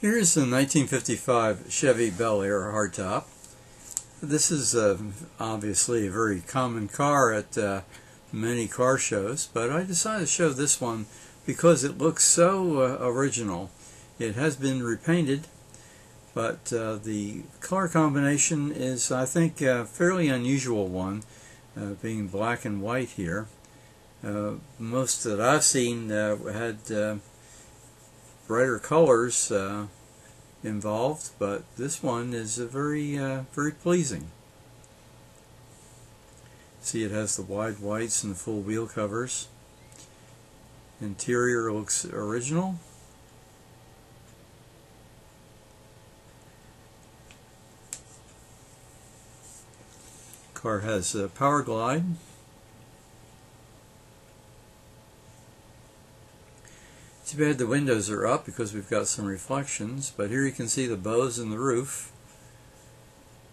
Here is the 1955 Chevy Bel Air hardtop. This is obviously a very common car at many car shows, but I decided to show this one because it looks so original. It has been repainted, but the color combination is, I think, a fairly unusual one, being black and white here. Most that I've seen had brighter colors involved, but this one is a very pleasing. See, it has the wide whites and the full wheel covers. Interior looks original. Car has a Powerglide. Too bad the windows are up because we've got some reflections, but here you can see the bows in the roof,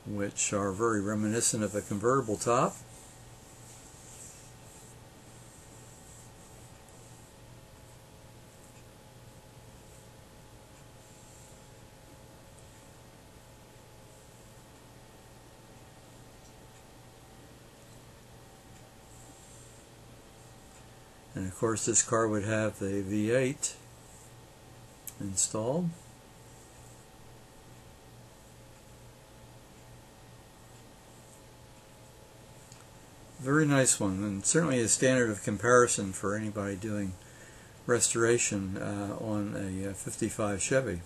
which are very reminiscent of a convertible top. And of course this car would have the V8 installed. Very nice one, and certainly a standard of comparison for anybody doing restoration on a 55 Chevy.